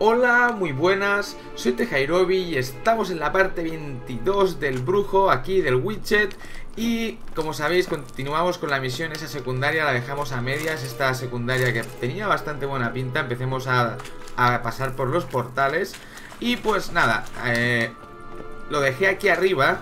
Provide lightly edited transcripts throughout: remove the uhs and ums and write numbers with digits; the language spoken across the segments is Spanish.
Hola, muy buenas, soy TheJairovY y estamos en la parte 22 del brujo, aquí del Witcher. Y como sabéis, continuamos con la misión esa secundaria, la dejamos a medias. Esta secundaria que tenía bastante buena pinta, empecemos a pasar por los portales. Y pues nada, lo dejé aquí arriba.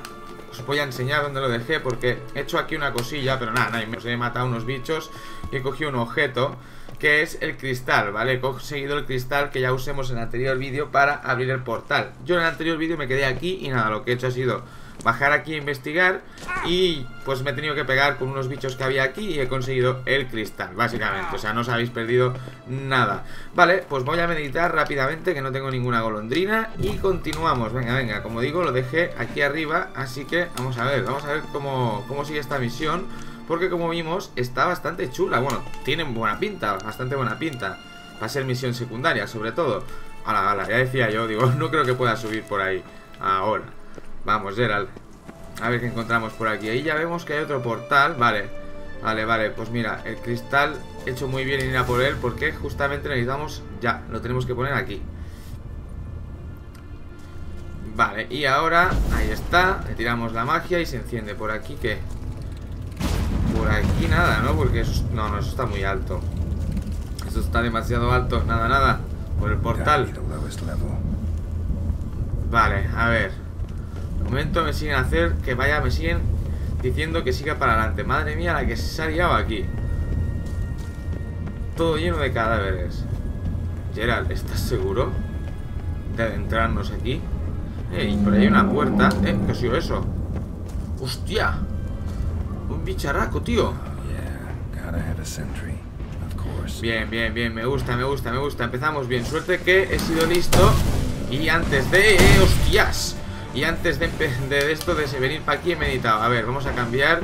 Os voy a enseñar dónde lo dejé porque he hecho aquí una cosilla, pero nada, he matado unos bichos y he cogido un objeto que es el cristal, ¿vale? He conseguido el cristal que ya usemos en el anterior vídeo para abrir el portal. Yo en el anterior vídeo me quedé aquí y nada, lo que he hecho ha sido bajar aquí a investigar y pues me he tenido que pegar con unos bichos que había aquí y he conseguido el cristal, básicamente. O sea, no os habéis perdido nada. Vale, pues voy a meditar rápidamente que no tengo ninguna golondrina y continuamos. Venga, venga, como digo, lo dejé aquí arriba, así que vamos a ver cómo sigue esta misión. Porque como vimos, está bastante chula. Bueno, tienen buena pinta, bastante buena pinta. Va a ser misión secundaria, sobre todo. Ala, ya decía yo, digo, no creo que pueda subir por ahí ahora. Vamos, Geralt. A ver qué encontramos por aquí. Ahí ya vemos que hay otro portal. Vale. Pues mira, el cristal he hecho muy bien en ir a por él porque justamente necesitamos... Ya, lo tenemos que poner aquí. Vale, y ahora... Ahí está. Le tiramos la magia y se enciende. ¿Por aquí qué? Por aquí nada, ¿no? Porque eso... No, eso está muy alto. Eso está demasiado alto. Nada. Por el portal. Vale, a ver... momento me siguen me siguen diciendo que siga para adelante. Madre mía, la que se ha liado aquí. Todo lleno de cadáveres. Geralt, ¿estás seguro de adentrarnos aquí? Por ahí hay una puerta. ¿Qué ha sido eso? ¡Hostia! Un bicharraco, tío. Bien, me gusta. Empezamos bien. Suerte que he sido listo. Y antes de... ¡hostias! Y antes de esto, de venir para aquí, he meditado. A ver, vamos a cambiar.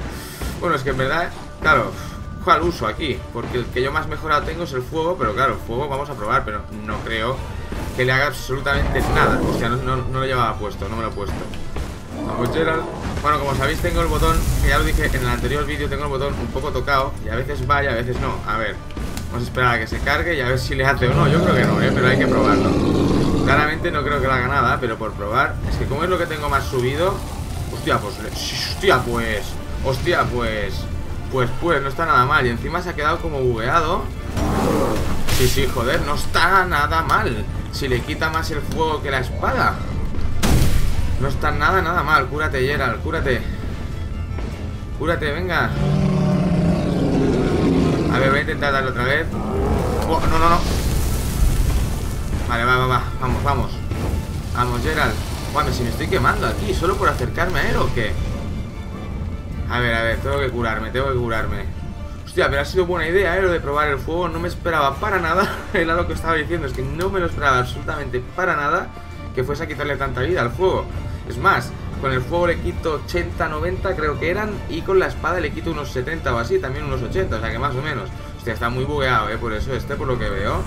Bueno, es que en verdad, claro, ¿cuál uso aquí? Porque el que yo más mejorado tengo es el fuego. Pero claro, el fuego vamos a probar. Pero no creo que le haga absolutamente nada. O sea, no lo llevaba puesto, no me lo he puesto. Vamos, Geralt. Bueno, como sabéis, tengo el botón, que ya lo dije en el anterior vídeo, tengo el botón un poco tocado. Y a veces va y a veces no. A ver, vamos a esperar a que se cargue y a ver si le hace o no. Yo creo que no, pero hay que probarlo. Claramente no creo que lo haga nada, pero por probar. Es que como es lo que tengo más subido. Hostia, pues no está nada mal. Y encima se ha quedado como bugueado. Sí, joder, no está nada mal. Si le quita más el fuego que la espada. No está nada mal. Cúrate, Geralt, cúrate, venga. A ver, voy a intentar darle otra vez. Oh, no. Vale, va, vamos. Vamos, Geralt. Guau, si me estoy quemando aquí, solo por acercarme a él o qué. A ver, tengo que curarme. Hostia, pero ha sido buena idea, lo de probar el fuego. No me esperaba para nada. Era lo que estaba diciendo, es que no me lo esperaba absolutamente para nada que fuese a quitarle tanta vida al fuego. Es más, con el fuego le quito 80, 90 creo que eran. Y con la espada le quito unos 70 o así, también unos 80, o sea que más o menos. Hostia, está muy bugueado, por eso por lo que veo.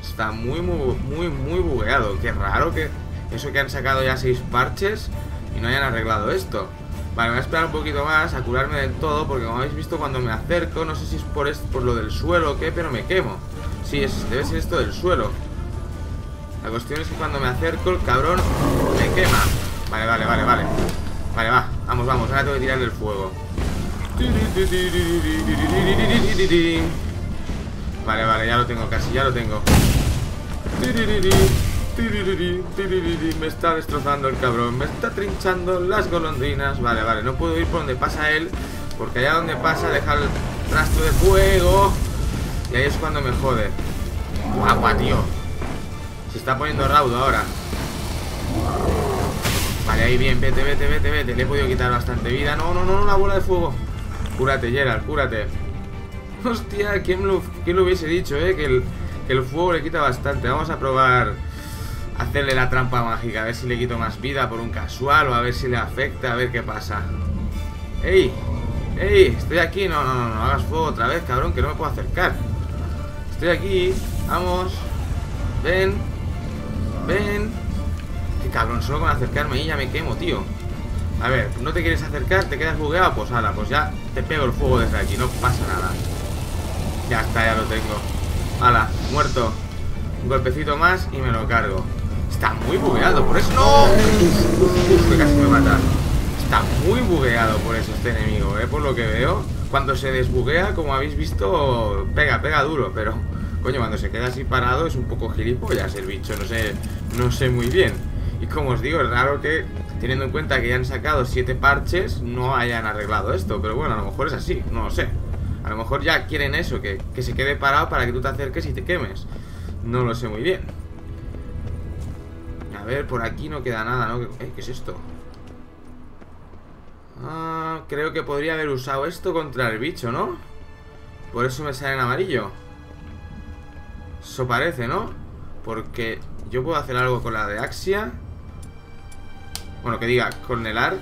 Está muy bugueado. Qué raro que eso, que han sacado ya 6 parches y no hayan arreglado esto. Vale, voy a esperar un poquito más a curarme del todo, porque como habéis visto cuando me acerco, no sé si es por lo del suelo o qué, pero me quemo. Sí, debe ser esto del suelo. La cuestión es que cuando me acerco el cabrón me quema. Vale. Vale, va, vamos, ahora tengo que tirarle el fuego. Vale, ya lo tengo casi, Me está destrozando el cabrón, me está trinchando las golondrinas. Vale, no puedo ir por donde pasa él, porque allá donde pasa dejar el rastro de fuego. Y ahí es cuando me jode. Guapa, tío. Se está poniendo raudo ahora. Vale, ahí bien, vete. Le he podido quitar bastante vida. No, la bola de fuego. Cúrate, Geralt, cúrate. Hostia, ¿quién lo hubiese dicho, que el fuego le quita bastante. Vamos a probar hacerle la trampa mágica, a ver si le quito más vida por un casual o a ver si le afecta, a ver qué pasa. ¡Ey! Estoy aquí, no hagas fuego otra vez, cabrón, que no me puedo acercar. Estoy aquí, vamos. Ven. Qué cabrón, solo con acercarme y ya me quemo, tío. A ver, ¿no te quieres acercar? ¿Te quedas bugueado? Pues ala, pues ya te pego el fuego desde aquí, no pasa nada. Ya está, ya lo tengo. Ala, muerto. Un golpecito más y me lo cargo. Está muy bugueado por eso. ¡No! Que casi me mata. Está muy bugueado por eso este enemigo, ¿eh? Por lo que veo. Cuando se desbuguea, como habéis visto, pega duro. Pero, coño, cuando se queda así parado es un poco gilipollas el bicho. No sé muy bien. Y como os digo, es raro que, teniendo en cuenta que ya han sacado 7 parches, no hayan arreglado esto. Pero bueno, a lo mejor es así, no lo sé. A lo mejor ya quieren eso, que se quede parado para que tú te acerques y te quemes. No lo sé muy bien. A ver, por aquí no queda nada, ¿no? ¿Qué es esto? Ah, creo que podría haber usado esto contra el bicho, ¿no? Por eso me sale en amarillo. Eso parece, ¿no? Porque yo puedo hacer algo con la de Axia. Bueno, que diga, con el AR.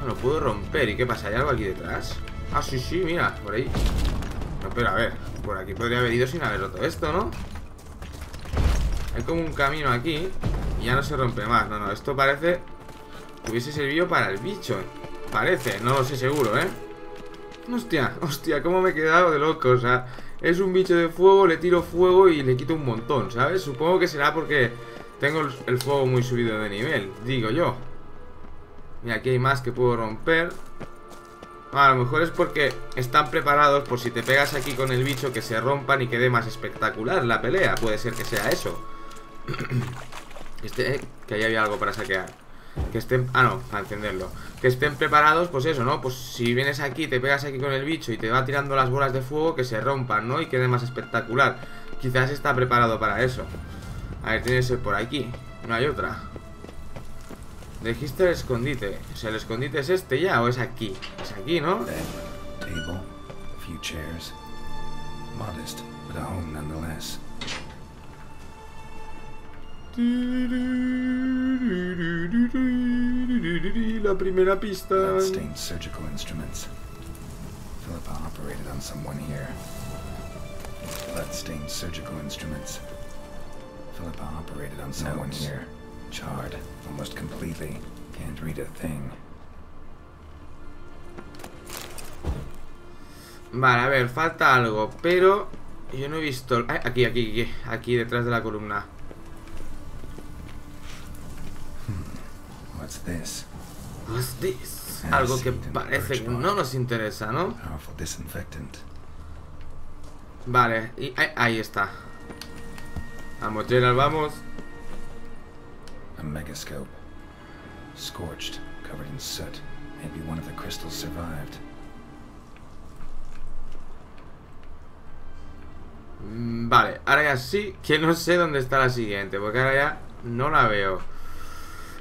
No, lo puedo romper. ¿Y qué pasa? ¿Hay algo aquí detrás? Ah, sí, mira, por ahí. No, pero a ver, por aquí podría haber ido sin haber roto esto, ¿no? Hay como un camino aquí y ya no se rompe más. No, esto parece que hubiese servido para el bicho. Parece, no lo sé seguro, ¿eh? Hostia, cómo me he quedado de loco. O sea, es un bicho de fuego, le tiro fuego y le quito un montón, ¿sabes? Supongo que será porque tengo el fuego muy subido de nivel, digo yo. Mira, aquí hay más que puedo romper. A lo mejor es porque están preparados por si te pegas aquí con el bicho que se rompan y quede más espectacular la pelea. Puede ser que sea eso. Que ahí había algo para saquear. Que estén... Ah, no, para encenderlo. Que estén preparados, pues eso, ¿no? Pues si vienes aquí, te pegas aquí con el bicho y te va tirando las bolas de fuego, que se rompan, ¿no? Y quede más espectacular. Quizás está preparado para eso. A ver, tiene que ser por aquí. No hay otra. Dijiste el escondite. O sea, ¿el escondite es este ya o es aquí? Es aquí, ¿no? La primera pista. Charred, almost completely. Can't read a thing. Vale, a ver, falta algo, pero yo no he visto... Aquí detrás de la columna. What's this? Algo que parece que no nos interesa, ¿no? Vale, y ahí está. Vamos, Geralt, vamos. A megascope. Scorched, covered in soot. Maybe one of the crystals survived. Vale, ahora ya sí que no sé dónde está la siguiente, porque ahora ya no la veo.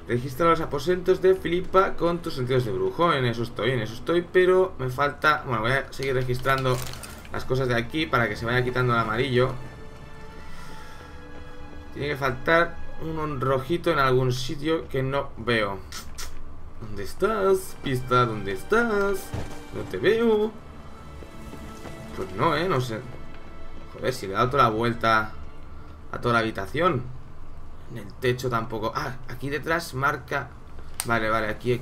Registra los aposentos de Philippa con tus sentidos de brujo. En eso estoy, pero me falta... Bueno, voy a seguir registrando las cosas de aquí para que se vaya quitando el amarillo. Tiene que faltar... un rojito en algún sitio que no veo. ¿Dónde estás? Pista, ¿dónde estás? No te veo. Pues no, no sé. Joder, si le he dado toda la vuelta a toda la habitación. En el techo tampoco. Ah, aquí detrás marca. Vale, aquí.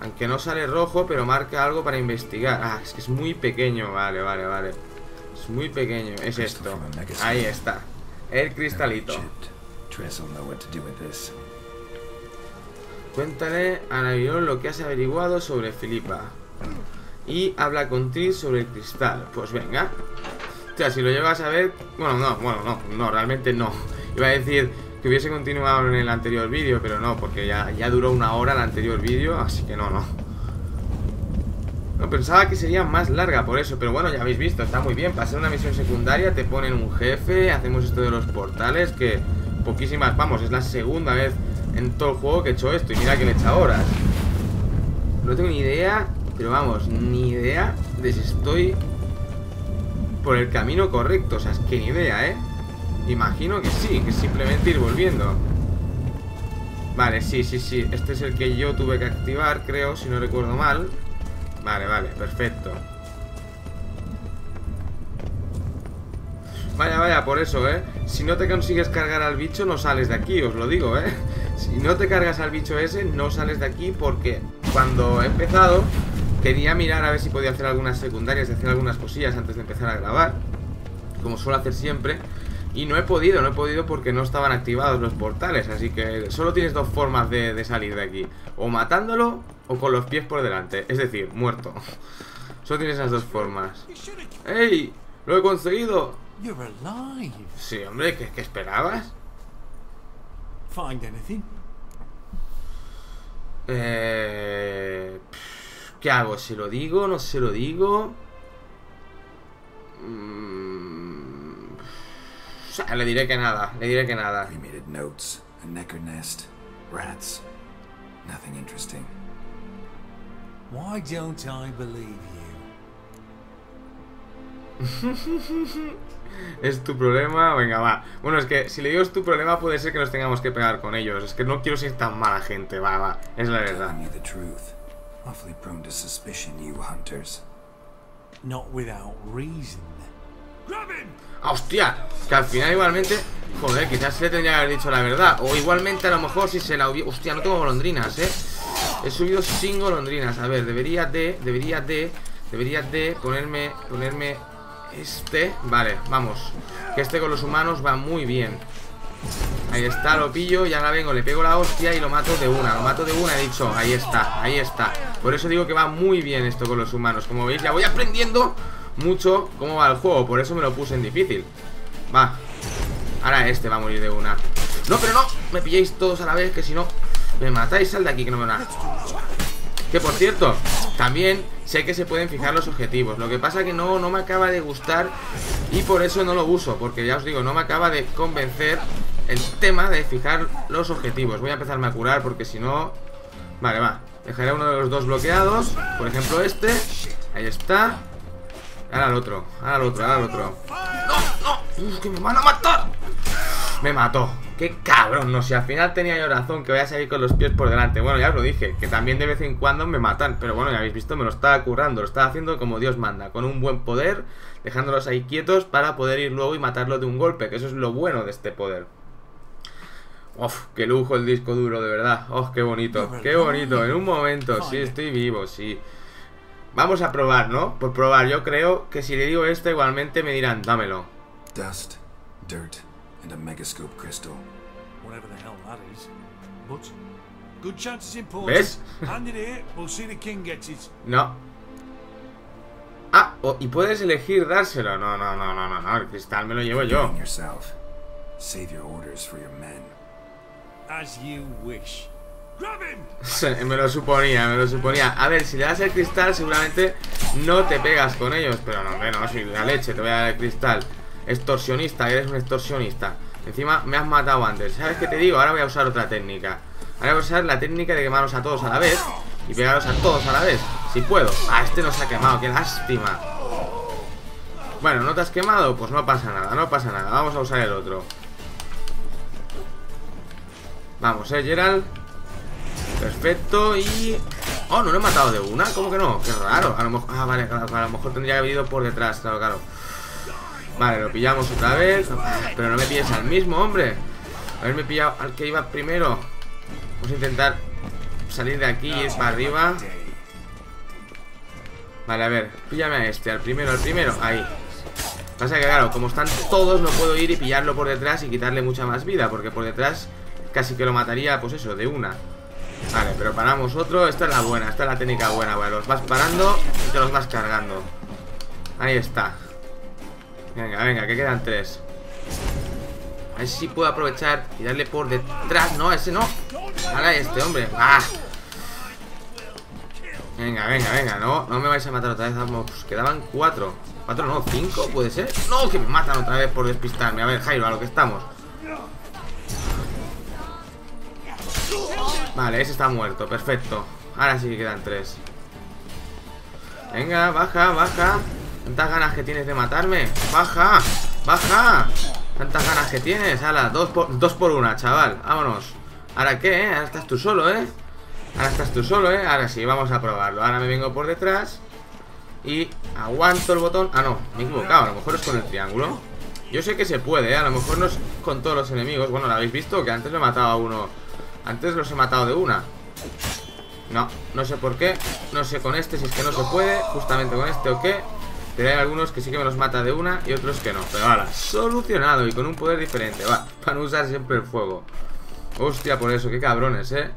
Aunque no sale rojo, pero marca algo para investigar. Ah, es que es muy pequeño. Vale. Es muy pequeño. Es esto. Ahí está. El cristalito. Cuéntale a Naviron lo que has averiguado sobre Philippa. Y habla con Triss sobre el cristal. Pues venga. O sea, si lo llevas a ver... Bueno, no, realmente no. Iba a decir que hubiese continuado en el anterior vídeo, pero no, porque ya duró una hora el anterior vídeo, así que no. No, pensaba que sería más larga por eso, pero bueno, ya habéis visto, está muy bien. Para hacer una misión secundaria te ponen un jefe, hacemos esto de los portales, que poquísimas, vamos, es la segunda vez en todo el juego que he hecho esto, y mira que me he echado horas. No tengo ni idea, pero vamos, ni idea de si estoy por el camino correcto, o sea, es que ni idea, ¿eh? Imagino que sí, que simplemente ir volviendo. Vale, sí, este es el que yo tuve que activar, creo, si no recuerdo mal. Vale, perfecto. Vaya, por eso, ¿eh? Si no te consigues cargar al bicho, no sales de aquí, os lo digo, ¿eh? Si no te cargas al bicho ese, no sales de aquí, porque cuando he empezado quería mirar a ver si podía hacer algunas secundarias y hacer algunas cosillas antes de empezar a grabar. como suelo hacer siempre. Y no he podido porque no estaban activados los portales. Así que solo tienes dos formas de salir de aquí: o matándolo o con los pies por delante, es decir, muerto. Solo tienes esas dos formas. ¡Ey! ¡Lo he conseguido! Sí, hombre, ¿qué esperabas? ¿Qué hago? ¿Se lo digo? ¿No se lo digo? O sea, le diré que nada, le diré que nada. Es tu problema, venga, va. Bueno, es que si le digo es tu problema, puede ser que nos tengamos que pegar con ellos. Es que no quiero ser tan mala gente, va, es la verdad. ¡Ah, hostia! Que al final igualmente... Joder, quizás se le tendría que haber dicho la verdad. O igualmente a lo mejor si se la hubiera... Hostia, no tengo golondrinas, He subido 5 golondrinas. A ver, debería de ponerme este. Vale, vamos. Que este con los humanos va muy bien. Ahí está, lo pillo. Y ahora vengo, le pego la hostia y lo mato de una. He dicho, ahí está. Por eso digo que va muy bien esto con los humanos. Como veis, ya voy aprendiendo mucho cómo va el juego, por eso me lo puse en difícil. Va. Ahora este va a morir de una. No, pero no, me pilléis todos a la vez, que si no me matáis. Sal de aquí, que no me van a... Que por cierto, también sé que se pueden fijar los objetivos. Lo que pasa que no me acaba de gustar y por eso no lo uso, porque ya os digo, no me acaba de convencer el tema de fijar los objetivos. Voy a empezarme a curar porque si no... Vale, va. Dejaré uno de los dos bloqueados. Por ejemplo este. Ahí está. Ahora el otro, ¡No, no! ¡Uf, que me van a matar! Me mató. ¡Qué cabrón! No sé, al final tenía yo razón, que voy a salir con los pies por delante. Bueno, ya os lo dije, que también de vez en cuando me matan. Pero bueno, ya habéis visto, me lo estaba currando. Lo estaba haciendo como Dios manda, con un buen poder, dejándolos ahí quietos para poder ir luego y matarlos de un golpe, que eso es lo bueno de este poder. ¡Uf! ¡Qué lujo el disco duro, de verdad! ¡Oh, qué bonito! ¡Qué bonito! En un momento, sí, estoy vivo, sí. Vamos a probar, ¿no? Por probar. Yo creo que si le digo esto, igualmente me dirán, dámelo. Dust, dirt, and a megascope crystal. Whatever the hell that is. But good chance is important. ¿Ves? Hand it here, we'll see the king gets it. No. Ah, y puedes elegir dárselo. No. El cristal me lo llevo yo. Save your orders for your men. As you wish. Me lo suponía. A ver, si le das el cristal seguramente no te pegas con ellos. Pero no, no, soy la leche, te voy a dar el cristal. Extorsionista, eres un extorsionista. Encima me has matado antes. ¿Sabes qué te digo? Ahora voy a usar otra técnica. Ahora voy a usar la técnica de quemaros a todos a la vez y pegaros a todos a la vez, si puedo. Ah, este nos ha quemado, qué lástima. Bueno, ¿no te has quemado? Pues no pasa nada, vamos a usar el otro. Vamos, Geralt. Perfecto, y... Oh, no lo he matado de una, ¿cómo que no? Qué raro, a lo mejor... Ah, vale, a lo mejor tendría que haber ido por detrás, claro. Vale, lo pillamos otra vez. Pero no me pilles al mismo, hombre. Haberme pillado al que iba primero. Vamos a intentar salir de aquí y ir para arriba. Vale, a ver, píllame a este, al primero, ahí. Pasa que claro, como están todos no puedo ir y pillarlo por detrás y quitarle mucha más vida, porque por detrás casi que lo mataría, pues eso, de una. Vale, pero paramos otro. Esta es la buena, esta es la técnica buena. Vale, los vas parando y te los vas cargando. Ahí está. Venga, que quedan 3. A ver si puedo aprovechar y darle por detrás. No, ese no. Ahora este, hombre. ¡Ah! Venga, no me vais a matar otra vez. Vamos, quedaban 4. 4 no, 5, puede ser. No, que me matan otra vez por despistarme. A ver, Jairo, a lo que estamos. Vale, ese está muerto, perfecto. Ahora sí que quedan 3. Venga, baja. Tantas ganas que tienes de matarme. Baja. Tantas ganas que tienes. Ala, 2 por 1, chaval. Vámonos. ¿Ahora qué, Ahora estás tú solo, Ahora sí, vamos a probarlo. Ahora me vengo por detrás y aguanto el botón. Ah, no, me he equivocado. A lo mejor es con el triángulo. Yo sé que se puede, A lo mejor no es con todos los enemigos. Bueno, ¿lo habéis visto? Que antes lo he matado a uno. Antes los he matado de una. No sé por qué. No sé con este si es que no se puede. Justamente con este o qué. Pero hay algunos que sí que me los mata de una y otros que no. Pero ahora, solucionado y con un poder diferente. Va, para usar siempre el fuego. Hostia, por eso, qué cabrones, eh.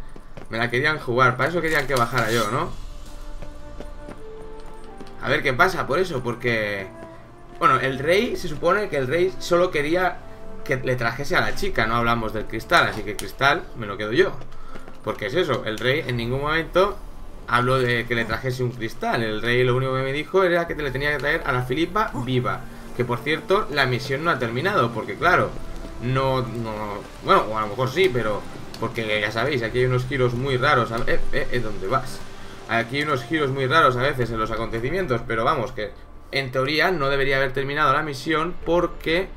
Me la querían jugar, para eso querían que bajara yo, ¿no? A ver qué pasa, por eso, porque... Bueno, el rey, se supone que el rey solo quería que le trajese a la chica. No hablamos del cristal, así que el cristal me lo quedo yo. Porque es eso, el rey en ningún momento habló de que le trajese un cristal. El rey lo único que me dijo era que te le tenía que traer a la Philippa viva. Que por cierto, la misión no ha terminado, porque claro, bueno, o a lo mejor sí, pero... Porque ya sabéis, aquí hay unos giros muy raros. ¿Dónde vas? Aquí hay unos giros muy raros a veces en los acontecimientos. Pero vamos, que en teoría no debería haber terminado la misión, porque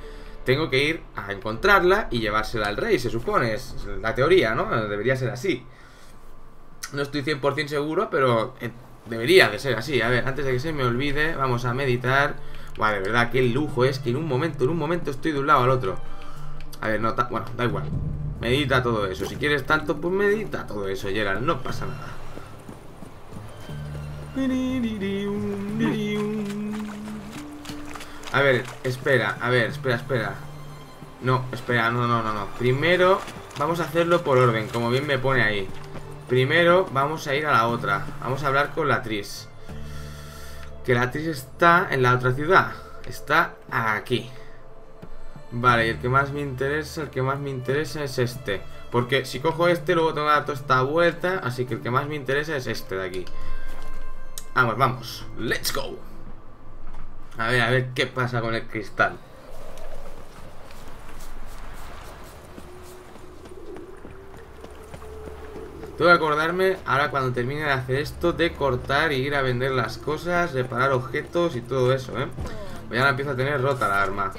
tengo que ir a encontrarla y llevársela al rey, se supone. Es la teoría, ¿no? Debería ser así. No estoy 100% seguro, pero debería de ser así. A ver, antes de que se me olvide, vamos a meditar. Vale, de verdad, qué lujo es que en un momento estoy de un lado al otro. A ver, no, bueno, da igual. Medita todo eso, si quieres tanto, pues medita todo eso, Geralt, no pasa nada. A ver, espera. No, espera, no. Primero, vamos a hacerlo por orden, como bien me pone ahí. Primero, vamos a ir a la otra. Vamos a hablar con la Triss. Que la Triss está en la otra ciudad. Está aquí. Vale, y el que más me interesa es este. Porque si cojo este, luego tengo que dar toda esta vuelta. Así que el que más me interesa es este de aquí. Vamos, let's go. A ver qué pasa con el cristal. Tengo que acordarme, ahora cuando termine de hacer esto, de cortar y ir a vender las cosas, reparar objetos y todo eso, ¿eh? Pues ya la empiezo a tener rota la arma.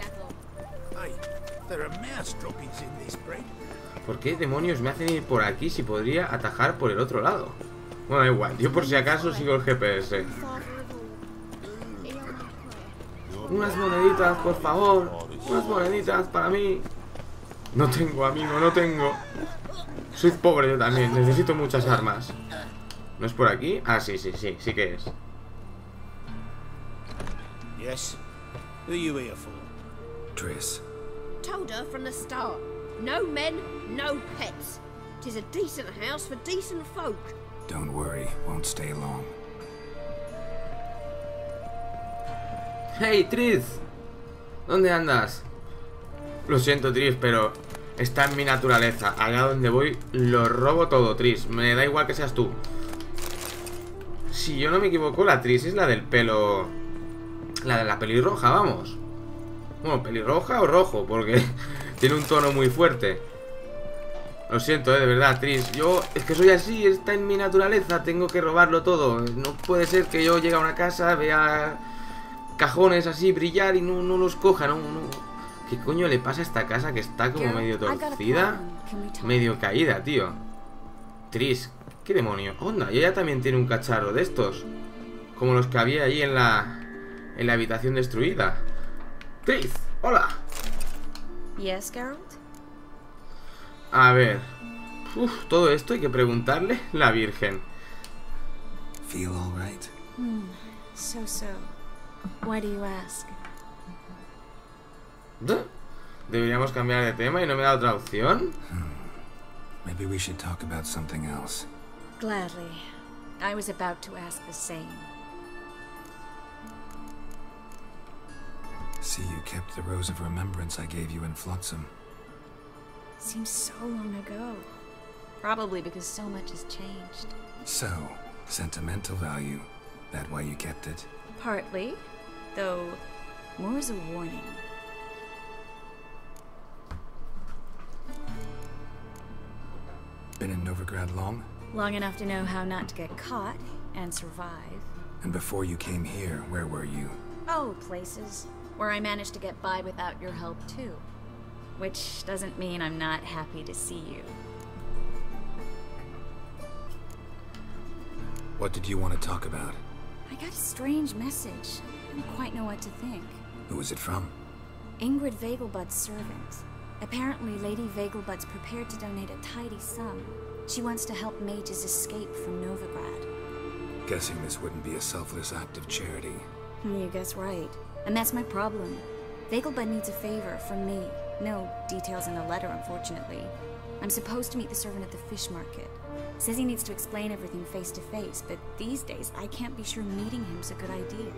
¿Por qué demonios me hacen ir por aquí si podría atajar por el otro lado? Bueno, da igual, yo por si acaso sigo el GPS. Unas moneditas, por favor. Unas moneditas para mí. No tengo, amigo, no tengo. Soy pobre yo también, necesito muchas armas. ¿No es por aquí? Ah, sí, sí que es. Yes. Who are you here for? Triss. Told her from the start. No men, no pets. 'Tis a decent house for decent folk. Don't worry, won't stay long. Hey, Triss. ¿Dónde andas? Lo siento, Triss, pero está en mi naturaleza. Allá donde voy lo robo todo, Triss. Me da igual que seas tú. Si yo no me equivoco, la Triss es la del pelo... La de la pelirroja, vamos. Bueno, pelirroja o rojo, porque tiene un tono muy fuerte. Lo siento, de verdad, Triss. Yo es que soy así, está en mi naturaleza. Tengo que robarlo todo. No puede ser que yo llegue a una casa, vea cajones así brillar y no los coja, no. ¿Qué coño le pasa a esta casa que está como medio torcida? Medio caída, tío. Triss, ¿qué demonio? Onda, y ella también tiene un cacharro de estos. Como los que había ahí en la habitación destruida. Triss, hola. Yes, Geralt. A ver. Uf, todo esto hay que preguntarle la Virgen. Feel all right? So. Why do you ask? Deberíamos cambiar de tema y no me da otra opción. Maybe we should talk about something else. Gladly. I was about to ask the same. See, you kept the rose of remembrance I gave you in Flotsam. Seems so long ago. Probably because so much has changed. So, sentimental value. That why you kept it? Partly, though more as a warning. Been in Novigrad long? Long enough to know how not to get caught and survive. And before you came here, where were you? Oh, places where I managed to get by without your help too. Which doesn't mean I'm not happy to see you. What did you want to talk about? I got a strange message. I don't quite know what to think. Who was it from? Ingrid Vagelbutt's servant. Apparently, Lady Vagelbutt's prepared to donate a tidy sum. She wants to help mages escape from Novigrad. Guessing this wouldn't be a selfless act of charity. You guess right. And that's my problem. Vagelbud needs a favor from me. No details in the letter, unfortunately. I'm supposed to meet the servant at the fish market. Says he needs to explain everything face to face, but these days I can't be sure meeting him's a good idea.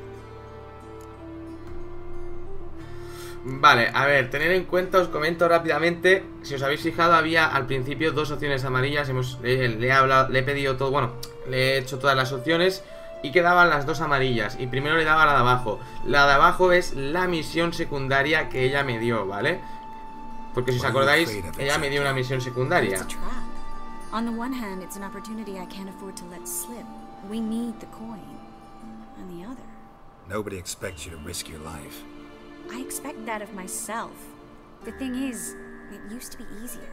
Vale, a ver, tener en cuenta, os comento rápidamente. Si os habéis fijado, había al principio dos opciones amarillas. Le he pedido todo, bueno, le he hecho todas las opciones y quedaban las dos amarillas. Y primero le daba la de abajo. La de abajo es la misión secundaria que ella me dio, ¿vale? Porque si os acordáis, ella me dio una misión secundaria. On the one hand, it's an opportunity I can't afford to let slip. We need the coin. On the other, nobody expects you to risk your life. I expect that of myself. The thing is, it used to be easier.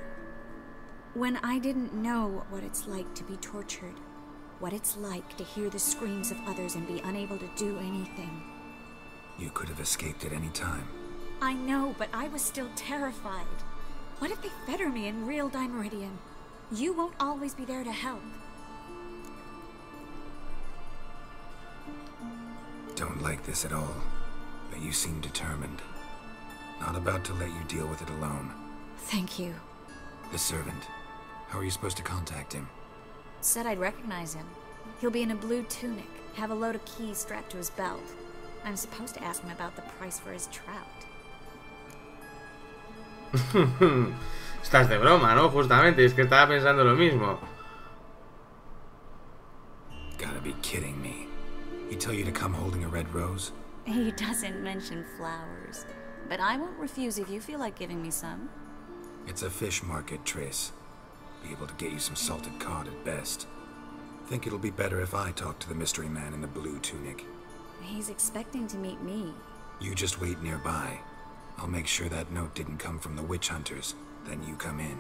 When I didn't know what it's like to be tortured, what it's like to hear the screams of others and be unable to do anything. You could have escaped at any time. I know, but I was still terrified. What if they fetter me in real Dimeridian? You won't always be there to help. Don't like this at all, but you seem determined. Not about to let you deal with it alone. Thank you. The servant. How are you supposed to contact him? Said I'd recognize him. He'll be in a blue tunic, have a load of keys strapped to his belt. I'm supposed to ask him about the price for his trout. Estás de broma, ¿no? Justamente, es que estaba pensando lo mismo. Gotta be kidding me. He tell you to come holding a red rose? He doesn't mention flowers, but I won't refuse if you feel like giving me some. It's a fish market, Triss. Be able to get you some salted cod at best. Think it'll be better if I talk to the mystery man in the blue tunic. He's expecting to meet me. You just wait nearby. I'll make sure that note didn't come from the witch hunters. Then you come in.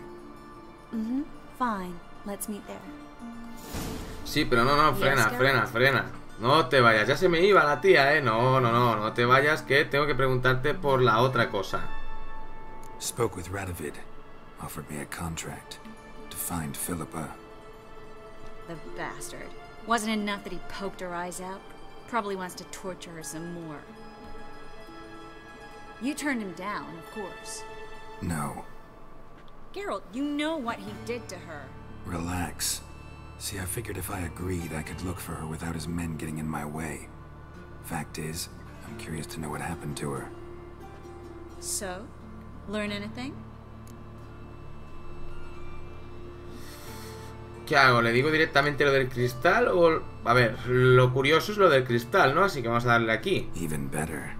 Mm-hmm. Fine. Let's meet there. Sí, pero no, frena. No te vayas, ya se me iba la tía, no te vayas, que tengo que preguntarte por la otra cosa. Spoke with Radovid. Offered me a contract to find Philippa. The bastard. Wasn't enough that he poked her eyes out. Probably wants to torture her some more. You turned him down, of course. No. Geralt, you know what he did to her. Relax. See, I figured if I agreed, I could look for her without his men getting in my way. Fact is, I'm curious to know what happened to her. So, learn anything? ¿Qué hago? ¿Le digo directamente lo del cristal o...? A ver, lo curioso es lo del cristal, ¿no? Así que vamos a darle aquí. Even better.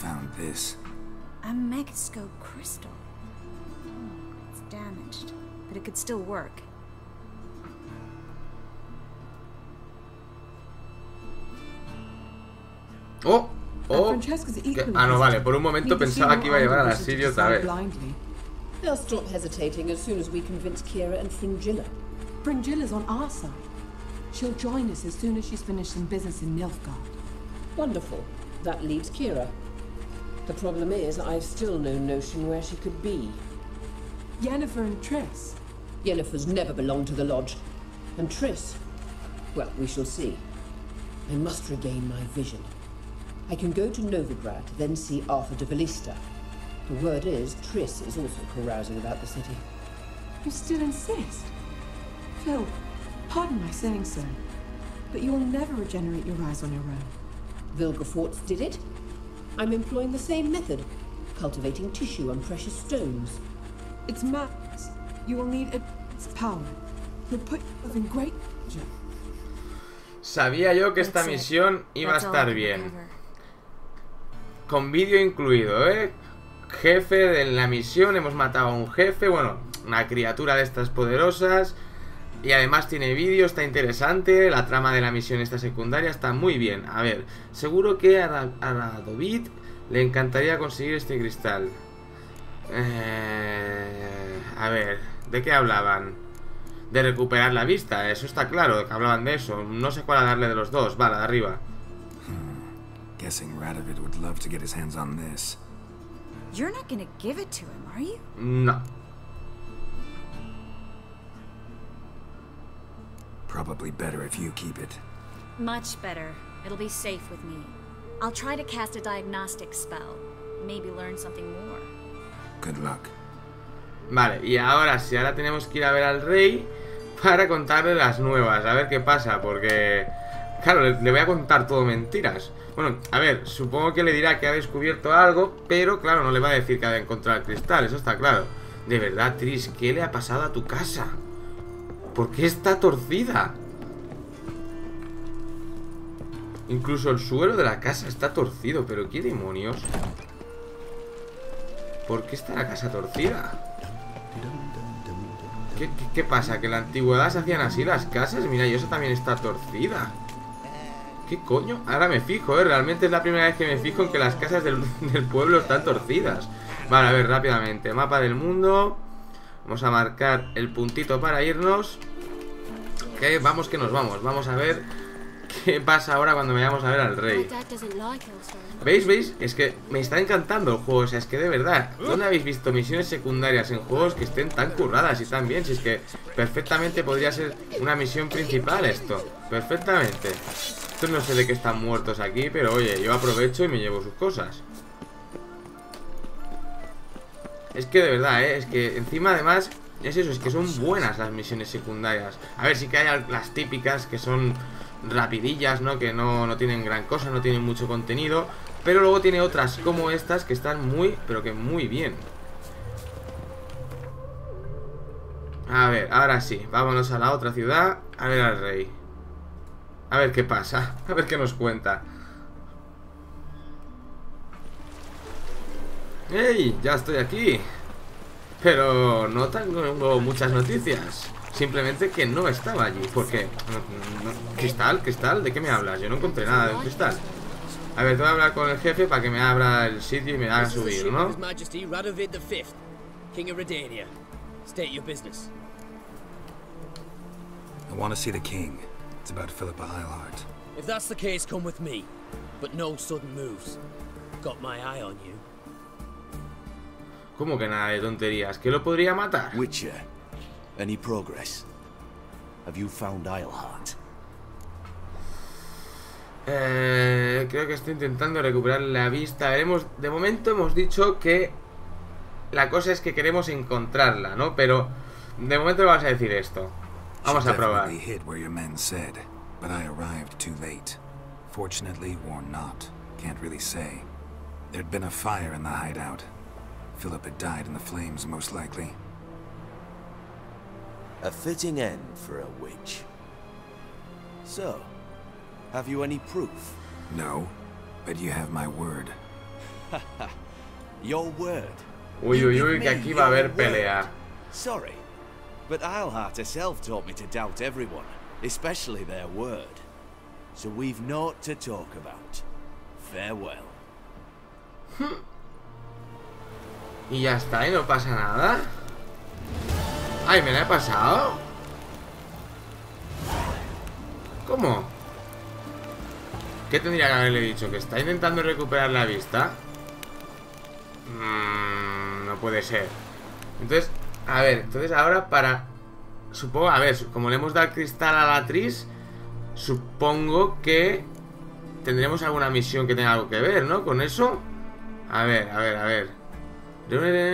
Found this. A Megascope crystal. Damaged, but it could still work. Oh. Ah, no, vale. Por un momento pensaba que iba a llevar a la Ciri otra vez. They'll stop hesitating as soon as we convince Kira and Fringilla. Fringilla's on our side. She'll join us as soon as she's finished some business in Nilfgaard. Wonderful. That leaves Kira. The problem is, I've still no notion where she could be. Yennefer and Triss. Yennefer's never belonged to the Lodge. And Triss? Well, we shall see. I must regain my vision. I can go to Novigrad, then see Arthur de Velista. The word is, Triss is also carousing about the city. You still insist? Phil, pardon my saying so, but you will never regenerate your eyes on your own. Vilgefortz did it. I'm employing the same method, cultivating tissue and precious stones. It's maps. You will need its power. You'll put yourself in great danger. Sabía yo que esta misión iba a estar bien. Con vídeo incluido, ¿eh? Jefe de la misión, hemos matado a un jefe, bueno, una criatura de estas poderosas. Y además tiene vídeo, está interesante. La trama de la misión esta secundaria está muy bien. A ver, seguro que a Radovid le encantaría conseguir este cristal. A ver, ¿de qué hablaban? De recuperar la vista, eso está claro, que hablaban de eso. No sé cuál a darle de los dos, va, la de arriba. Guessing Radovid would love to get his hands on this. You're not going to give it to him, are you? No. Probably better if you keep it. Much better. It'll be safe with me. I'll try to cast a diagnostic spell. Maybe learn something more. Good luck. Vale, y ahora sí, ahora tenemos que ir a ver al rey para contarle las nuevas, a ver qué pasa, porque... Claro, le voy a contar todo mentiras. Bueno, a ver, supongo que le dirá que ha descubierto algo, pero claro, no le va a decir que ha encontrado el cristal, eso está claro. De verdad, Triss, ¿qué le ha pasado a tu casa? ¿Por qué está torcida? Incluso el suelo de la casa está torcido, pero ¿qué demonios? ¿Por qué está la casa torcida? ¿Qué pasa? ¿Que en la antigüedad se hacían así las casas? Mira, y eso también está torcida. ¿Qué coño? Ahora me fijo, ¿eh? Realmente es la primera vez que me fijo en que las casas del pueblo están torcidas. Vale, a ver, rápidamente. Mapa del mundo. Vamos a marcar el puntito para irnos. Que vamos, que nos vamos. Vamos a ver qué pasa ahora cuando vayamos a ver al rey. ¿Veis? ¿Veis? Es que me está encantando el juego. O sea, es que de verdad, ¿dónde habéis visto misiones secundarias en juegos que estén tan curradas y tan bien? Si es que perfectamente podría ser una misión principal esto. Perfectamente. Esto no sé de qué están muertos aquí, pero oye, yo aprovecho y me llevo sus cosas. Es que de verdad, es que encima además es eso, es que son buenas las misiones secundarias. A ver, sí que hay las típicas que son rapidillas, ¿no? Que no tienen gran cosa, no tienen mucho contenido. Pero luego tiene otras como estas que están muy, pero que muy bien. A ver, ahora sí, vámonos a la otra ciudad a ver al rey. A ver qué pasa, a ver qué nos cuenta. ¡Ey! Ya estoy aquí. Pero no tengo muchas noticias. Simplemente que no estaba allí. Porque... ¿Cristal? ¿Cristal? ¿De qué me hablas? Yo no encontré nada de un cristal. A ver, te voy a hablar con el jefe para que me abra el sitio y me haga subir, ¿no? I want to see the king. It's about Philippa Eilhart. If that's the case, come with me. But no sudden moves. Got my eye on you. ¿Cómo que nada de tonterías? ¿Que lo podría matar? Witcher, any progress? Have you found Eilhart? Creo que estoy intentando recuperar la vista. De momento hemos dicho que la cosa es que queremos encontrarla, ¿no? Pero de momento le vamos a decir esto. Vamos a probar. Fortunately or not, can't really say. There'd been a fire in the hideout. Philippa died in the flames, most likely. A fitting end for a witch. So, have you any proof? No, but you have my word. Your word. Uy, uy, uy, que aquí va a haber pelea. Sorry, but Eilhart herself taught me to doubt everyone, especially their word. So we've naught to talk about. Farewell. Y ya está, y no pasa nada. Ay, ¿me la he pasado? ¿Cómo? ¿Qué tendría que haberle dicho? ¿Que está intentando recuperar la vista? No puede ser. Entonces, a ver, entonces ahora para... Supongo, a ver, como le hemos dado el cristal a la Triss, supongo que tendremos alguna misión que tenga algo que ver, ¿no? Con eso. A ver, a ver, a ver.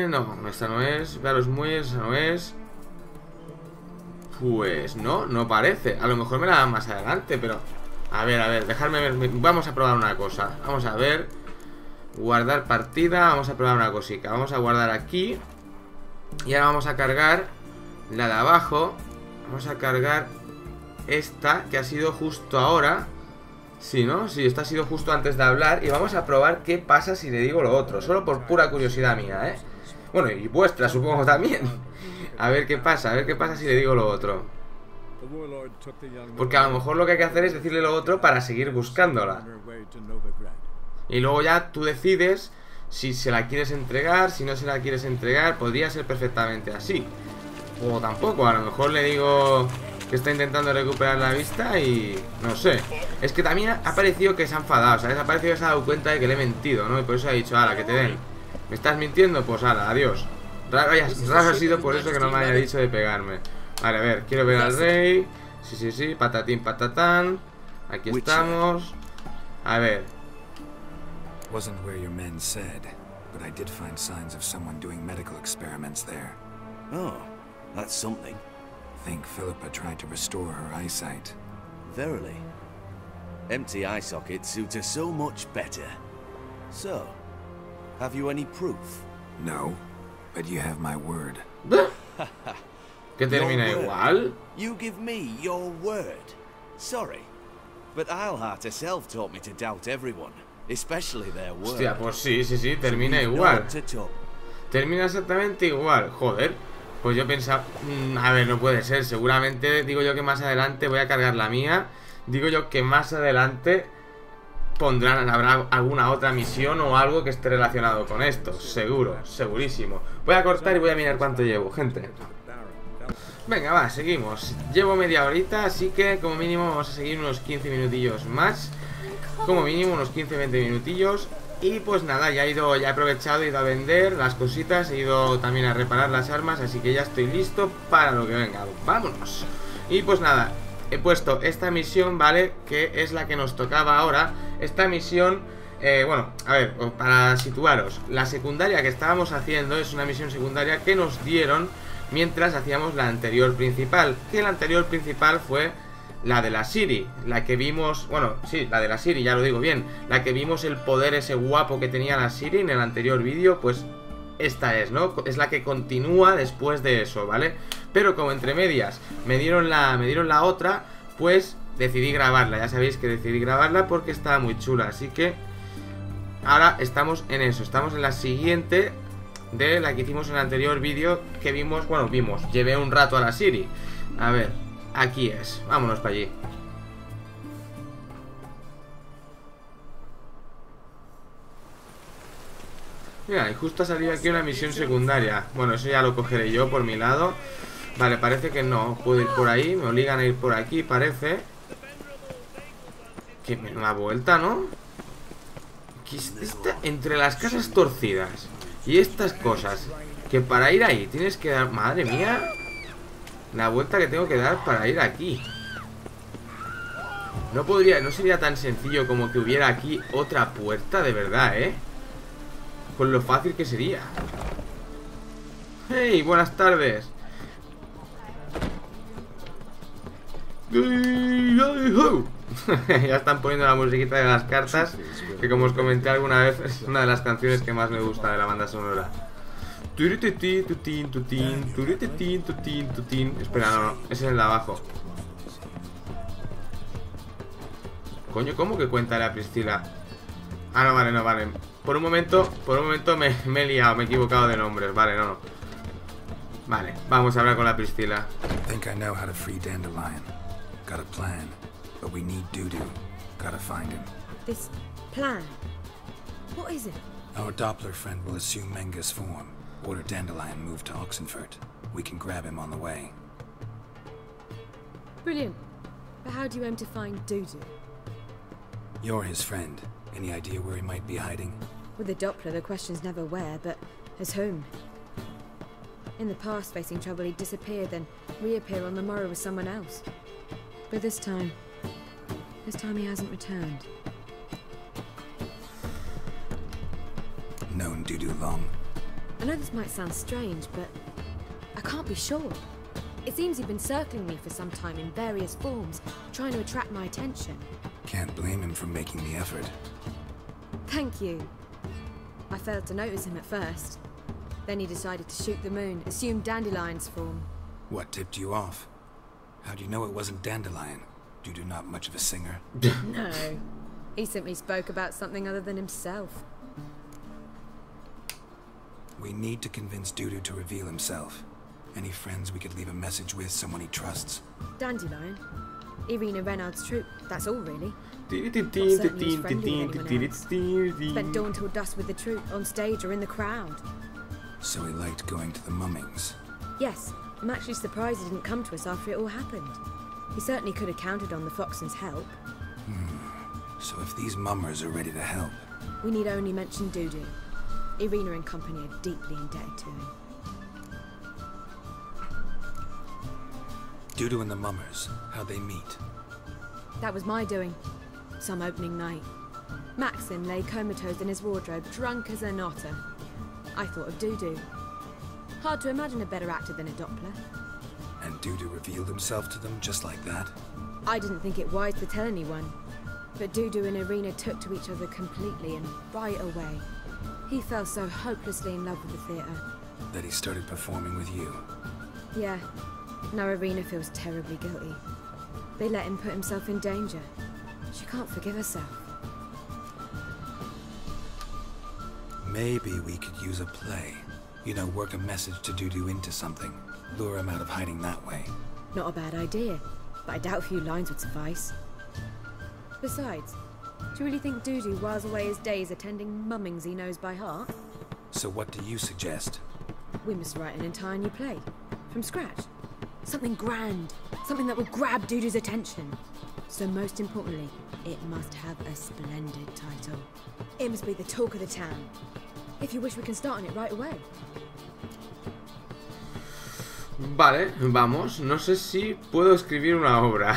No, esta no es. Ve a los muelles, esa no es. Pues no, no parece. A lo mejor me la dan más adelante, pero... a ver, dejadme ver. Vamos a probar una cosa. Vamos a ver. Guardar partida. Vamos a probar una cosita. Vamos a guardar aquí. Y ahora vamos a cargar la de abajo. Vamos a cargar esta, que ha sido justo ahora. Sí, ¿no? Sí, esto ha sido justo antes de hablar. Y vamos a probar qué pasa si le digo lo otro. Solo por pura curiosidad mía, ¿eh? Bueno, y vuestra, supongo, también. A ver qué pasa, a ver qué pasa si le digo lo otro. Porque a lo mejor lo que hay que hacer es decirle lo otro para seguir buscándola. Y luego ya tú decides si se la quieres entregar, si no se la quieres entregar. Podría ser perfectamente así. O tampoco, a lo mejor le digo... que está intentando recuperar la vista y... no sé. Es que también ha parecido que se ha enfadado, ¿sabes? Ha parecido que se ha dado cuenta de que le he mentido, ¿no? Y por eso ha dicho, ala, que te den. ¿Me estás mintiendo? Pues ala, adiós. Raro ha sido por eso que no me haya dicho de pegarme. Vale, a ver, quiero ver al rey. Sí, sí, sí, patatín, patatán. Aquí estamos. A ver. Wasn't where your men said, but I did find signs of someone doing medical experiments there. Oh, that's something. I think Philippa tried to restore her eyesight. Verily. Empty eye sockets suit her so much better. So, have you any proof? No, but you have my word. ¿Que termina igual? You give me your word. Sorry, but Eilhart herself taught me to doubt everyone, especially their word. Hostia, pues sí, sí, sí, termina igual. Termina exactamente igual, joder. Pues yo pensaba, a ver, no puede ser. Seguramente, digo yo que más adelante voy a cargar la mía. Digo yo que más adelante pondrán, habrá alguna otra misión o algo que esté relacionado con esto. Seguro, segurísimo. Voy a cortar y voy a mirar cuánto llevo, gente. Venga, va, seguimos. Llevo media horita, así que como mínimo vamos a seguir unos 15 minutillos más. Como mínimo unos 15-20 minutillos. Y pues nada, ya he ido, ya he aprovechado, he ido a vender las cositas, he ido también a reparar las armas, así que ya estoy listo para lo que venga. Vámonos. Y pues nada, he puesto esta misión, ¿vale? Que es la que nos tocaba ahora. Esta misión, bueno, a ver, para situaros, la secundaria que estábamos haciendo es una misión secundaria que nos dieron mientras hacíamos la anterior principal. Que la anterior principal fue la de la Ciri, la que vimos, bueno, sí, la de la Ciri, ya lo digo bien, la que vimos el poder ese guapo que tenía la Ciri en el anterior vídeo, pues esta es, ¿no? Es la que continúa después de eso, ¿vale? Pero como entre medias me dieron la otra, pues decidí grabarla, ya sabéis que decidí grabarla porque estaba muy chula, así que ahora estamos en eso, estamos en la siguiente de la que hicimos en el anterior vídeo que vimos, bueno, llevé un rato a la Ciri, a ver. Aquí es, vámonos para allí. Mira, y justo ha salido aquí una misión secundaria. Bueno, eso ya lo cogeré yo por mi lado. Vale, parece que no puedo ir por ahí. Me obligan a ir por aquí, parece. Que me da una vuelta, ¿no? Entre las casas torcidas y estas cosas, que para ir ahí tienes que dar... Madre mía, la vuelta que tengo que dar para ir aquí. No podría, no sería tan sencillo como que hubiera aquí otra puerta, de verdad, ¿eh? Con lo fácil que sería. ¡Hey! Buenas tardes. Ya están poniendo la musiquita de las cartas, que como os comenté alguna vez, es una de las canciones que más me gusta de la banda sonora. Espera, no, no, ese es el de abajo. Coño, ¿cómo que cuenta la Priscilla? Ah, no, vale, no, vale. Por un momento me he liado, me he equivocado de nombres, vale, no, no. Vale, vamos a hablar con la Priscilla. Think I know how to free Dandelion. Got a plan, but we need Dudu. Gotta find him. This plan. What is it? Our Doppler friend will assume Menga's form. Order Dandelion move to Oxenfurt. We can grab him on the way. Brilliant. But how do you aim to find Dudu? You're his friend. Any idea where he might be hiding? With the Doppler, the question's never where, but as whom. In the past, facing trouble, he'd disappear, then reappear on the morrow with someone else. But this time he hasn't returned. Known Dudu long? I know this might sound strange, but I can't be sure. It seems you've been circling me for some time in various forms, trying to attract my attention. Can't blame him for making the effort. Thank you. I failed to notice him at first. Then he decided to shoot the moon, assume Dandelion's form. What tipped you off? How do you know it wasn't Dandelion? Dudu not much of a singer? No. He simply spoke about something other than himself. We need to convince Dudu to reveal himself. Any friends we could leave a message with, someone he trusts. Dandelion, Irina Renard's troop, that's all really. Spent dawn till dusk with the troop, on stage or in the crowd. So he liked going to the mummings? Yes, I'm actually surprised he didn't come to us after it all happened. He certainly could have counted on the Foxen's help. So if these mummers are ready to help... We need only mention Dudu. Irina and company are deeply indebted to him. Dudu and the mummers, how they meet. That was my doing. Some opening night. Maxim lay comatose in his wardrobe, drunk as a otter. I thought of Dudu. Hard to imagine a better actor than a Doppler. And Dudu revealed himself to them just like that? I didn't think it wise to tell anyone. But Dudu and Irina took to each other completely and right away. He fell so hopelessly in love with the theatre. That he started performing with you? Yeah. Now Irina feels terribly guilty. They let him put himself in danger. She can't forgive herself. Maybe we could use a play. You know, work a message to Dudu into something. Lure him out of hiding that way. Not a bad idea, but I doubt a few lines would suffice. Besides, do you really think Dudu whiles away his days attending mummings he knows by heart? So what do you suggest? We must write an entire new play. From scratch. Something grand. Something that would grab Dudu's attention. So most importantly, it must have a splendid title. It must be the talk of the town. If you wish, we can start on it right away. Vale, vamos. No sé si puedo escribir una obra.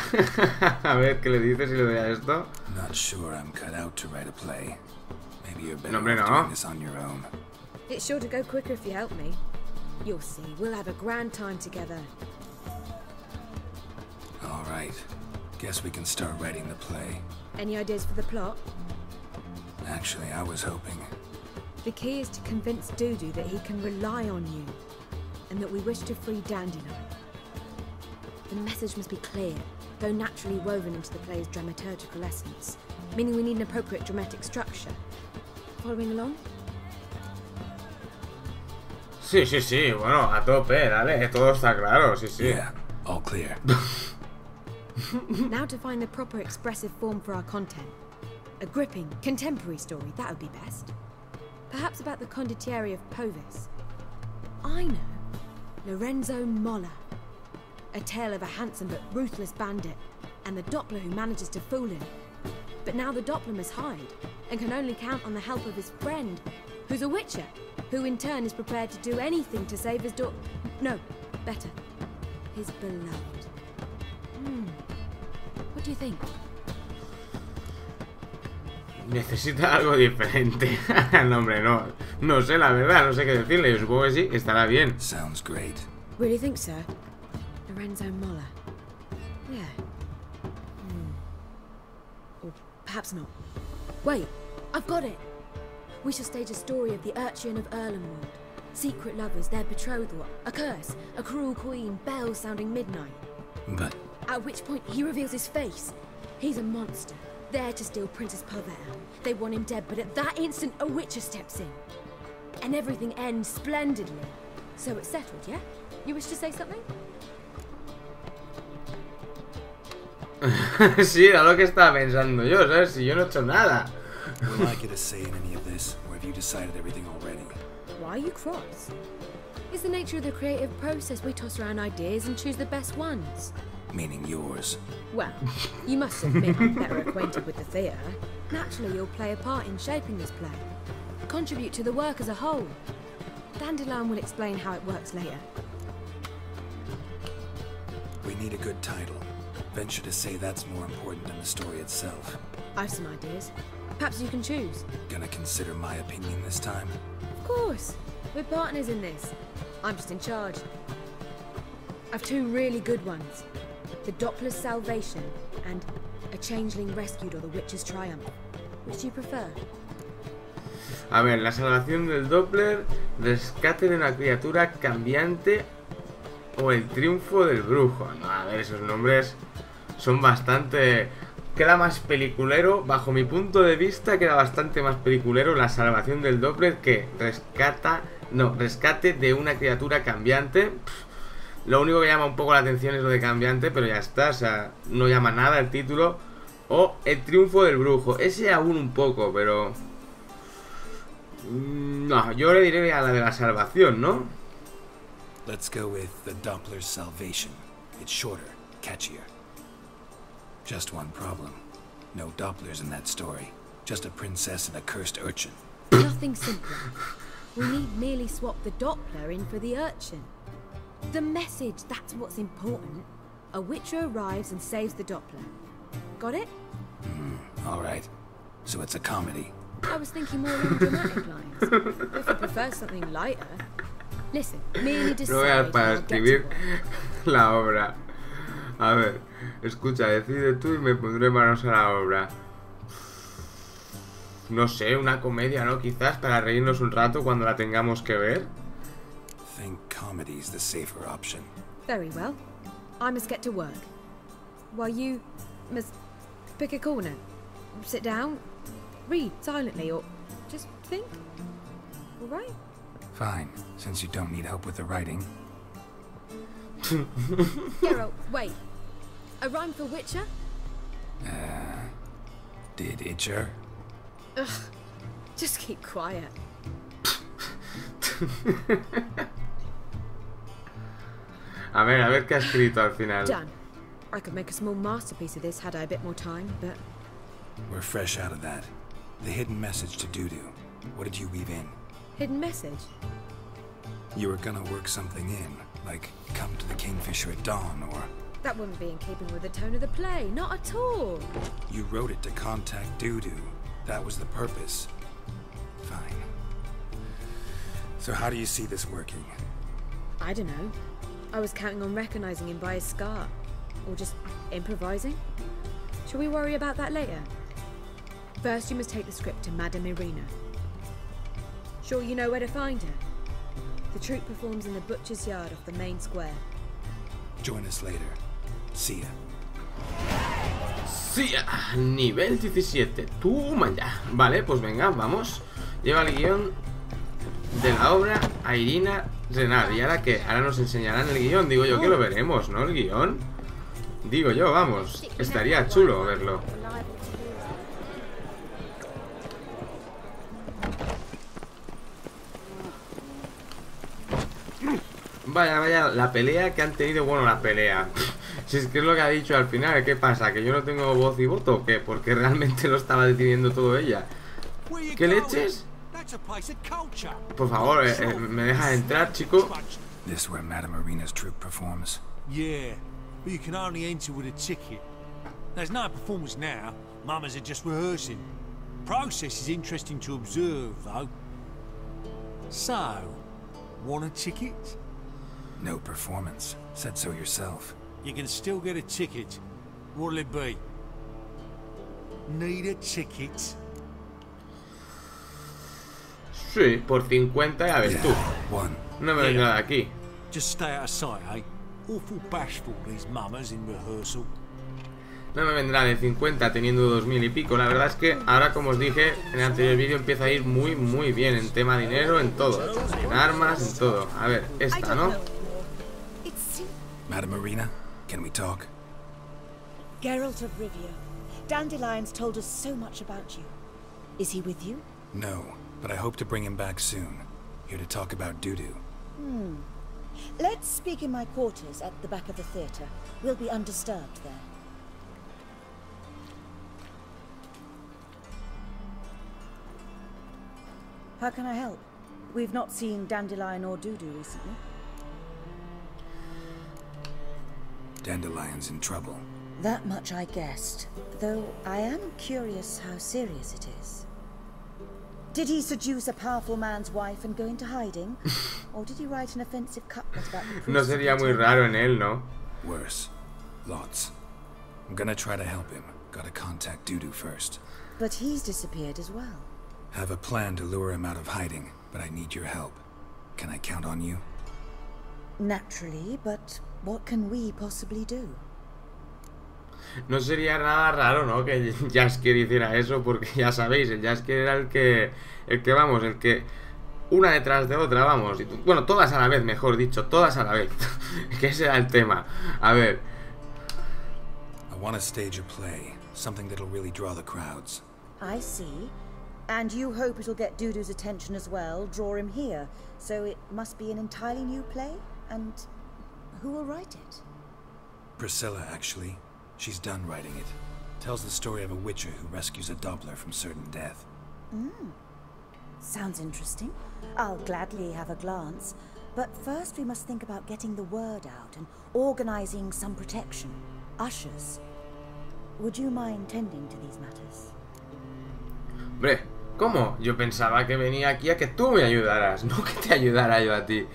A ver qué le dices si le doy a esto. Not sure I'm cut out to write a play. Maybe you're better doing this on your own. It's sure to go quicker if you help me. You'll see. We'll have a grand time together. All right. Guess we can start writing the play. Any ideas for the plot? Actually, I was hoping. The key is to convince Dudu that he can rely on you. And that we wish to free Dandelion. The message must be clear, though naturally woven into the play's dramaturgical essence. Meaning we need an appropriate dramatic structure. Following along? Sí, sí, sí, bueno, a tope, dale, todo está claro, sí, sí. Yeah, all clear. Now to find the proper expressive form for our content. A gripping, contemporary story, that would be best. Perhaps about the condottieri of Povis. I know. Lorenzo Moller. A tale of a handsome but ruthless bandit, and the Doppler who manages to fool him. But now the Doppler must hide, and can only count on the help of his friend, who's a Witcher, who in turn is prepared to do anything to save his daughter. No, better, his beloved. What do you think? Necesita algo diferente. No, hombre, no. No sé, la verdad, no sé qué decirle. Yo supongo que sí, estará bien. Sounds great. Really think so? Lorenzo Moller. Yeah. Or perhaps not. Wait, I've got it. We shall stage a story of the Urcheon of Erlenwald. Secret lovers, their betrothal, a curse, a cruel queen, bells sounding midnight. But at which point he reveals his face. He's a monster. There to steal Princess Pavetta. They want him dead, but at that instant a Witcher steps in. And everything ends splendidly. So it's settled, yeah? You wish to say something? Sí, era lo que estaba pensando yo, ¿sabes? Si yo no he hecho nada. Will I get a say in any of this, or have you decided everything already? Why are you cross? It's the nature of the creative process. We toss around ideas and choose the best ones. Meaning yours. Well, you must admit I'm better acquainted with the theatre. Naturally, you'll play a part in shaping this play. Contribute to the work as a whole. Dandelion will explain how it works later. We need a good title. Venture to say that's more important than the story itself. I've some ideas. Perhaps you can choose. Gonna consider my opinion this time? Of course. We're partners in this. I'm just in charge. I've two really good ones. The Doppler's Salvation and A Changeling Rescued or the Witch's Triumph. Which do you prefer? A ver, la salvación del Doppler, rescate de una criatura cambiante o el triunfo del brujo. No, a ver, esos nombres son bastante... Queda más peliculero, bajo mi punto de vista, queda bastante más peliculero la salvación del Doppler que rescate de una criatura cambiante. Lo único que llama un poco la atención es lo de cambiante, pero ya está, o sea, no llama nada el título. O el triunfo del brujo, ese aún un poco, pero... No, yo le diré a la de la salvación, ¿no? Let's go with the Doppler's Salvation. It's shorter, catchier. Just one problem. No Dopplers in that story. Just a princess and a cursed urchin. Nothing simpler. We need merely swap the Doppler in for the urchin. The message, that's what's important. A Witcher arrives and saves the Doppler. Got it? All right. So it's a comedy. I was thinking more along dramatic lines. If you prefer something lighter, listen. Merely decide. No para escribir la obra. A ver, escucha, decide tú y me pondré manos a la obra. No sé, una comedia, ¿no? Quizás para reírnos un rato cuando la tengamos que ver. Think comedy is the safer option. Very well. I must get to work. While you must pick a corner, sit down, read silently, or just think. All right? Fine, since you don't need help with the writing. Geralt, wait. A rhyme for Witcher? Did Itcher? Ugh, just keep quiet. A ver qué ha escrito al final. Done. I could make a small masterpiece of this had I a bit more time, but we're fresh out of that. The hidden message to Dudu. What did you weave in? Hidden message? You were gonna work something in, like come to the Kingfisher at dawn, or that wouldn't be in keeping with the tone of the play, not at all. You wrote it to contact Dudu. That was the purpose. Fine. So how do you see this working? I don't know. I was counting on recognizing him by his scar. Or just improvising. Shall we worry about that later? First you must take the script to Madame Irina. Sure you know where to find her? The troupe performs in the butcher's yard off the main square. Join us later. See ya. Sí, nivel 17. Tú manda. Vale, pues venga, vamos. Lleva el guión de la obra a Irina Renard. ¿Y ahora qué? Ahora nos enseñarán el guión. Digo yo que lo veremos, ¿no? El guión. Digo yo, vamos. Estaría chulo verlo. Vaya, vaya, la pelea que han tenido. Bueno, la pelea. Si es que es lo que ha dicho al final, ¿qué pasa? ¿Que yo no tengo voz y voto o qué? Porque realmente lo estaba decidiendo todo ella. ¿Qué leches? Por favor, me dejas entrar, chico. This where Madame Irina's troupe performs. Yeah, but you can only enter with a ticket. There's no performance now. Mamas are just rehearsing. Process is interesting to observe, though. So, want a ticket? No performance. Said so yourself. You can still get a ticket. What'll it be? Need a ticket? Sí, por 50 a ver tú. No me venga de aquí. Just stay out of sight, eh? Awful bashful these mamas in rehearsal. No me vendrá de 50 teniendo 2000 y pico. La verdad es que ahora, como os dije en el anterior vídeo, empieza a ir muy, muy bien en tema dinero, en todo. En armas, en todo. A ver, esta, ¿no? Madame Irina, can we talk? Geralt of Rivia. Dandelion's told us so much about you. Is he with you? No, but I hope to bring him back soon. Here to talk about Dudu. Hmm. Let's speak in my quarters at the back of the theater. We'll be undisturbed there. How can I help? We've not seen Dandelion or Dudu recently. Dandelion's in trouble. That much I guessed, though I am curious how serious it is. Did he seduce a powerful man's wife and go into hiding? Or did he write an offensive couplet about the priest? No sería muy raro en él, ¿no? Worse. Lots. I'm gonna try to help him. Gotta contact Dudu first. But he's disappeared as well. Have a plan to lure him out of hiding, but I need your help. Can I count on you? Naturally, but what can we possibly do? No sería nada raro, ¿no? Que Jaskier hiciera eso, porque ya sabéis, el Jaskier era el que una detrás de otra, vamos. Y, bueno, todas a la vez, mejor dicho, todas a la vez. Que ese era el tema. A ver. I want to stage a play, something that'll really draw the crowds. I see. And you hope it'll get Dudu's attention as well, draw him here. So it must be an entirely new play, and who will write it? Priscilla, actually. She's done writing it. Tells the story of a witcher who rescues a Doppler from certain death. Mm. Sounds interesting. I'll gladly have a glance. But first we must think about getting the word out and organizing some protection. Ushers. Would you mind tending to these matters? Hombre, ¿cómo? Yo pensaba que venía aquí a que tú me ayudaras, no que te ayudara yo a ti.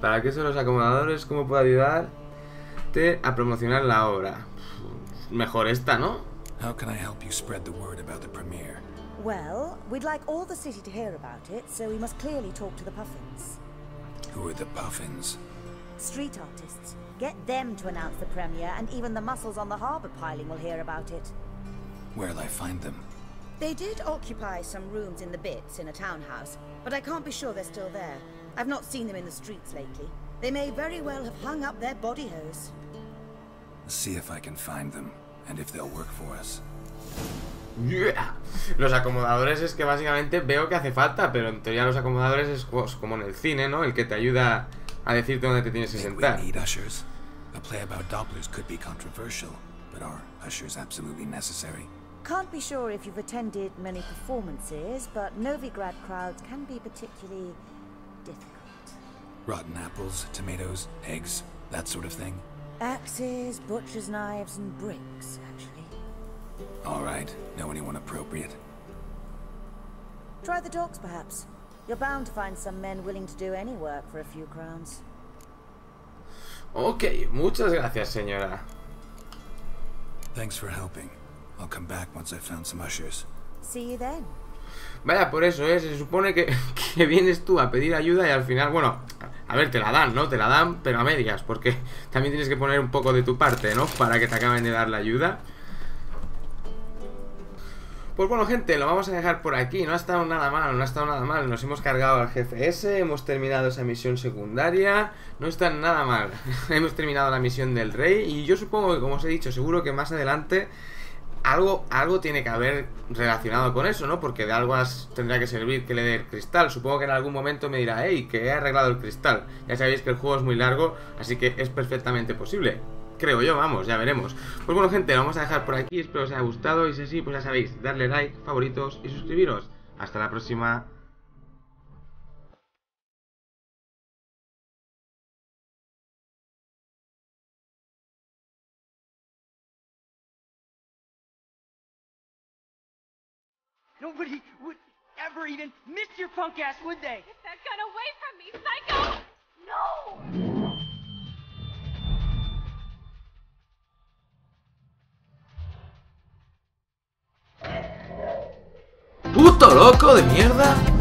¿Para qué son los acomodadores? ¿Cómo puedo ayudarte a promocionar la obra? Mejor esta, ¿no? How can I help you spread the word about the premiere? Well, we'd like all the city to hear about it, so we must clearly talk to the Puffins. Who are the Puffins? Street artists. Get them to announce the premiere, and even the mussels on the harbour piling will hear about it. Where'll I find them? They did occupy some rooms in the bits in a townhouse, but I can't be sure they're still there. I've not seen them in the streets lately. They may very well have hung up their body hose. See if I can find them, and if they'll work for us. Yeah. Los acomodadores es que básicamente veo que hace falta, pero en teoría los acomodadores es como en el cine, ¿no? El que te ayuda a decirte dónde te tienes que sentar. A play about Dopplers could be controversial, but are ushers absolutely necessary? Can't be sure if you've attended many performances, but Novigrad crowds can be particularly difficult. Rotten apples, tomatoes, eggs, that sort of thing. Axes, butcher's knives, and bricks, actually. All right. Know anyone appropriate? Try the docks, perhaps. You're bound to find some men willing to do any work for a few crowns. Ok, muchas gracias, señora. Thanks for helping. I'll come back once I've found some ushers. See you then. Vaya, por eso, ¿eh? Se supone que vienes tú a pedir ayuda y al final, bueno, a ver, te la dan, ¿no? Te la dan, pero a medias, porque también tienes que poner un poco de tu parte, ¿no? Para que te acaben de dar la ayuda. Pues bueno, gente, lo vamos a dejar por aquí. No ha estado nada mal, no ha estado nada mal. Nos hemos cargado al jefe ese, hemos terminado esa misión secundaria. No está nada mal. Hemos terminado la misión del rey. Y yo supongo que, como os he dicho, seguro que más adelante algo tiene que haber relacionado con eso, ¿no? Porque de algo tendrá que servir que le dé el cristal. Supongo que en algún momento me dirá, hey, que he arreglado el cristal. Ya sabéis que el juego es muy largo, así que es perfectamente posible. Creo yo, vamos, ya veremos. Pues bueno, gente, lo vamos a dejar por aquí. Espero que os haya gustado. Y si sí, pues ya sabéis, darle like, favoritos y suscribiros. Hasta la próxima. Nobody would ever even miss your punk ass, would they? Get that gun away from me, psycho! No! ¡Puto loco de mierda!